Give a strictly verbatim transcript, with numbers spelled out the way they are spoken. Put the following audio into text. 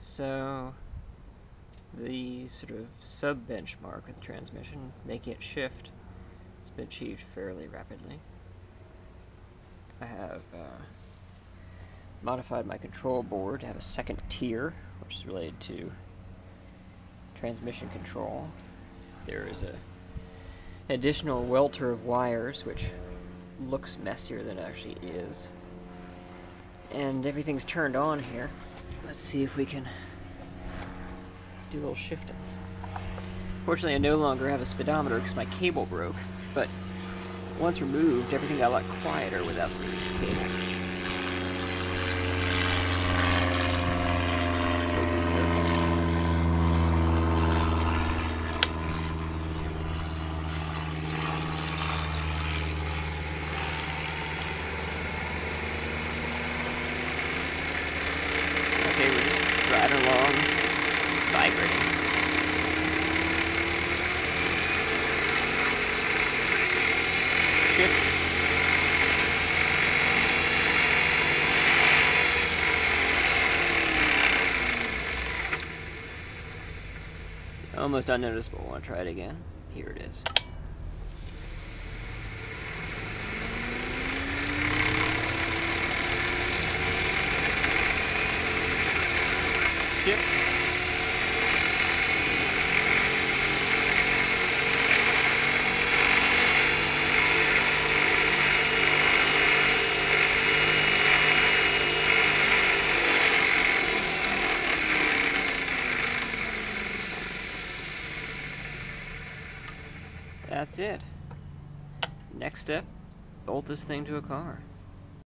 So the sort of sub-benchmark of the transmission, making it shift, has been achieved fairly rapidly. I have uh, modified my control board to have a second tier, which is related to transmission control. There is a additional welter of wires, which looks messier than it actually is. And everything's turned on here. Let's see if we can do a little shifting. Fortunately, I no longer have a speedometer because my cable broke, but once removed, everything got a lot quieter without the cable. Almost unnoticeable. Want to try it again? Here it is. Shift. That's it. Next step, bolt this thing to a car.